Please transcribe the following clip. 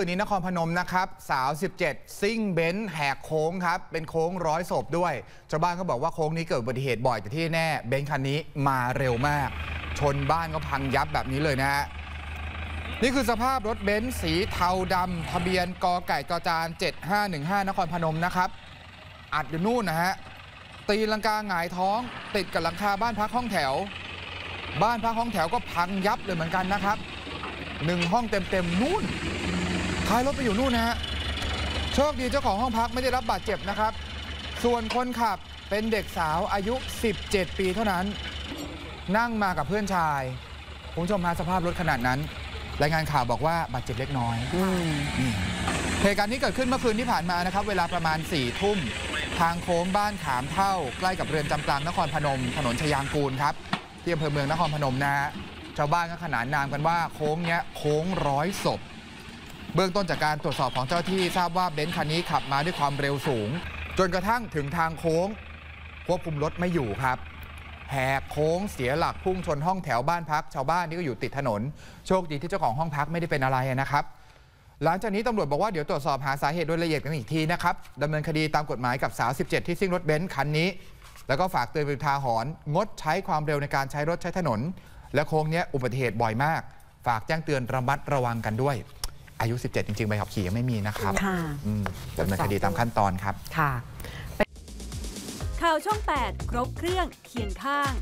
คืนนี้นครพนมนะครับสาว17ซิ่งเบนซ์แหกโค้งครับเป็นโค้งร้อยศพด้วยชาวบ้านเขาบอกว่าโค้งนี้เกิดอุบัติเหตุบ่อยแต่ที่แน่เบนซ์คันนี้มาเร็วมากชนบ้านก็พังยับแบบนี้เลยนะฮะนี่คือสภาพรถเบนซ์สีเทาดำทะเบียนกไก่จจาน7515นครพนมนะครับอัดอยู่นู่นนะฮะตีลังกาหงายท้องติดกับหลังคาบ้านพักห้องแถวบ้านพักห้องแถวก็พังยับเลยเหมือนกันนะครับ1ห้องเต็มๆนู่นท้ายรถไปอยู่นู่นนะฮะโชคดีเจ้าของห้องพักไม่ได้รับบาดเจ็บนะครับส่วนคนขับเป็นเด็กสาวอายุ17ปีเท่านั้นนั่งมากับเพื่อนชายคุณผู้ชมฮะสภาพรถขนาดนั้นรายงานข่าวบอกว่าบาดเจ็บเล็กน้อยเหตุการณ์นี้เกิดขึ้นเมื่อคืนที่ผ่านมานะครับเวลาประมาณ4 ทุ่มทางโค้งบ้านขามเท่าใกล้กับเรือนจำกลางนครพนมถนนชยางกูลครับที่อำเภอเมืองนครพนมนะฮะชาวบ้านก็ขนานนามกันว่าโค้งเนี้ยโค้งร้อยศพเบื้องต้นจากการตรวจสอบของเจ้าที่ทราบว่าเบนซ์คันนี้ขับมาด้วยความเร็วสูงจนกระทั่งถึงทางโค้งควบคุมรถไม่อยู่ครับแหกโค้งเสียหลักพุ่งชนห้องแถวบ้านพักชาวบ้านนี่ก็อยู่ติดถนนโชคดีที่เจ้าของห้องพักไม่ได้เป็นอะไรนะครับหลังจากนี้ตำรวจบอกว่าเดี๋ยวตรวจสอบหาสาเหตุโดยละเอียดกันอีกทีนะครับดำเนินคดีตามกฎหมายกับสาว17ที่ซิ่งรถเบนซ์คันนี้แล้วก็ฝากเตือนเป็นทาหรณ์งดใช้ความเร็วในการใช้รถใช้ถนนและโค้งนี้อุบัติเหตุบ่อยมากฝากแจ้งเตือนระมัดระวังกันด้วยอายุ17จริงๆใบขับขี่ยังไม่มีนะครับดำเนินคดีตามขั้นตอนครับข่าวช่อง8ครบเครื่องเคียงข้าง